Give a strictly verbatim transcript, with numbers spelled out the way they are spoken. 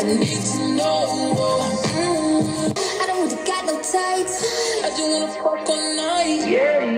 I need to know. I don't want to got no tights. I do want to fuck all night. Yeah.